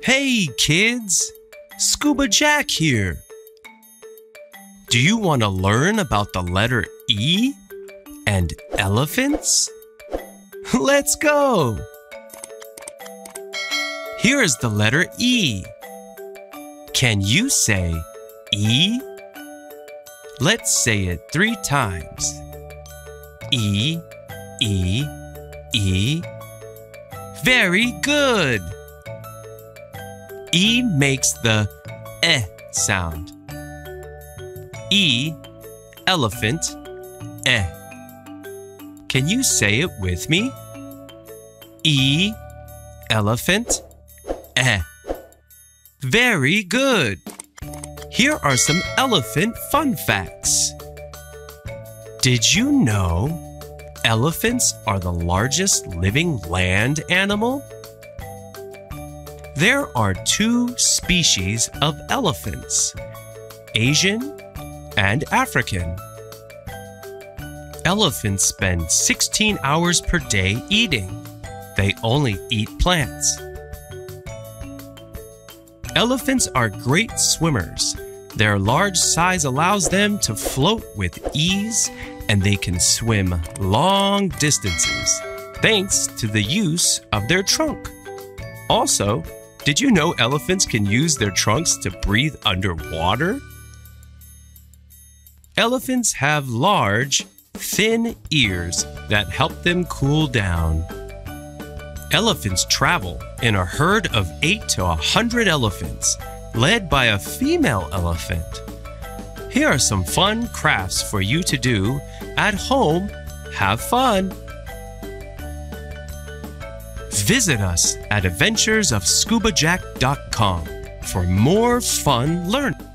Hey kids, Scuba Jack here. Do you want to learn about the letter E and elephants? Let's go! Here is the letter E. Can you say E? Let's say it 3 times. E, E, E. Very good! E makes the eh sound. E, elephant, eh. Can you say it with me? E, elephant, eh. Very good! Here are some elephant fun facts. Did you know elephants are the largest living land animal? There are 2 species of elephants, Asian and African. Elephants spend 16 hours per day eating. They only eat plants. Elephants are great swimmers. Their large size allows them to float with ease, and they can swim long distances thanks to the use of their trunk. Also, did you know elephants can use their trunks to breathe underwater? Elephants have large, thin ears that help them cool down. Elephants travel in a herd of 8 to 100 elephants, led by a female elephant. Here are some fun crafts for you to do at home. Have fun! Visit us at adventuresofscubajack.com for more fun learning.